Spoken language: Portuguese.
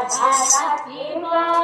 Adhyaatmika.